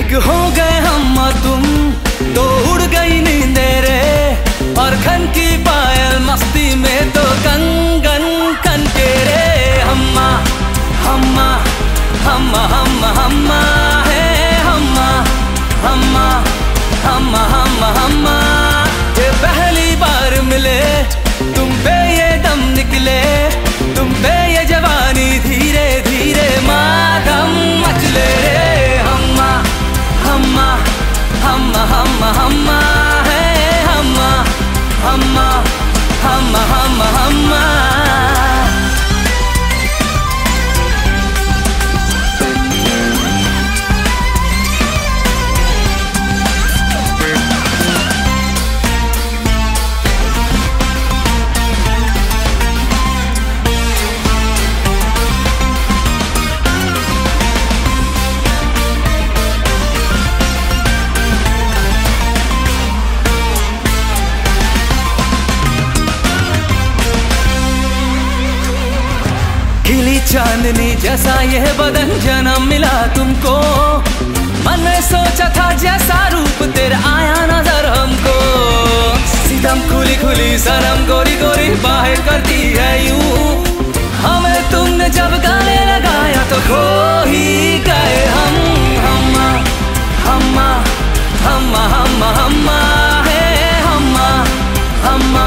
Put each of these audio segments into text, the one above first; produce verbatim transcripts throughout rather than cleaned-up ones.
एक हो गए हम तुम तो उड़ गई नींदे रे, और खन की पायल मस्ती में तो कंगन खन के रे। हम्मा हम्मा हम्मा हम्मा हम्मा है हम्मा हम्मा हम्मा हम्मा हम्मा। ये पहली बार मिले तुम पे ये दम निकले, तुम पे ये जवानी धीरे धीरे मातम मचले रे। हम्मा हम्मा हम्मा हम्मा हम्मा है हम्मा हम्मा हम्मा हम्मा हम्मा। चांदनी जैसा यह बदन जन्म मिला तुमको, मन में सोचा था जैसा रूप तेरा आया नजर हमको। सितम खुली खुली सनम गोरी गोरी बाहें करती है यूं, हमें तुमने जब गाने लगाया तो खो ही गए हम। हम्मा हम्मा हम्मा हम्मा हम्मा है हम्मा हम्मा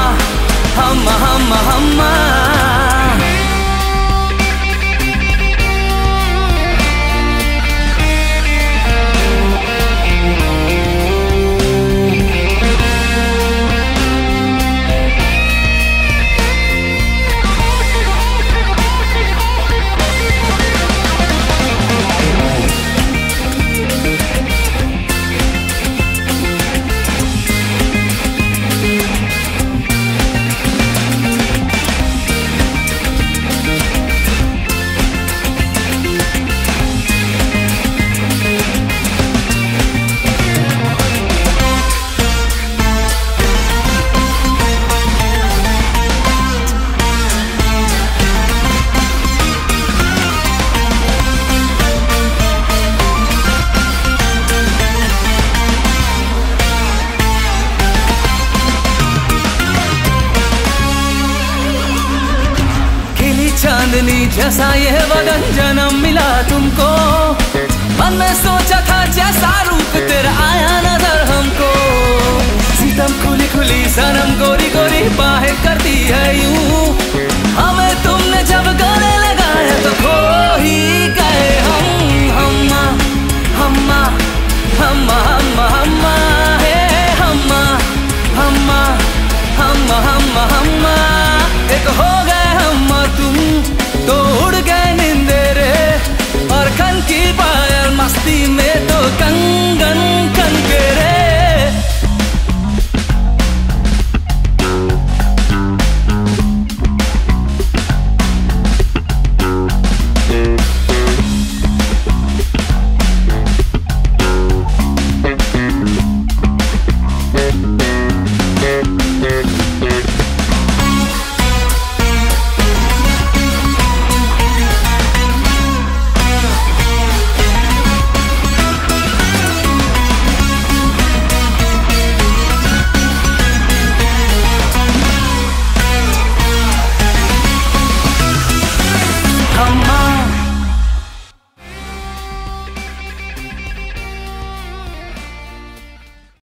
हम्मा हम्मा हम्मा। चांदनी जैसा यह बदन जन्म मिला तुमको, मन में सोचा था जैसा रूप तेरा आया नजर हमको। सितम खुली खुली सनम गोरी गोरी बाहें करती है यूं, हमें तुमने जब गले लगाया तो खो ही गए हम। हम्मा हम्मा हम्मा हम्मा हम्मा है हम्मा हम्मा हम्मा हम्मा हम्मा। एक हो गए हम तुम तो उड़ गए निंदे रे, और खन की पायल मस्ती में तो कंग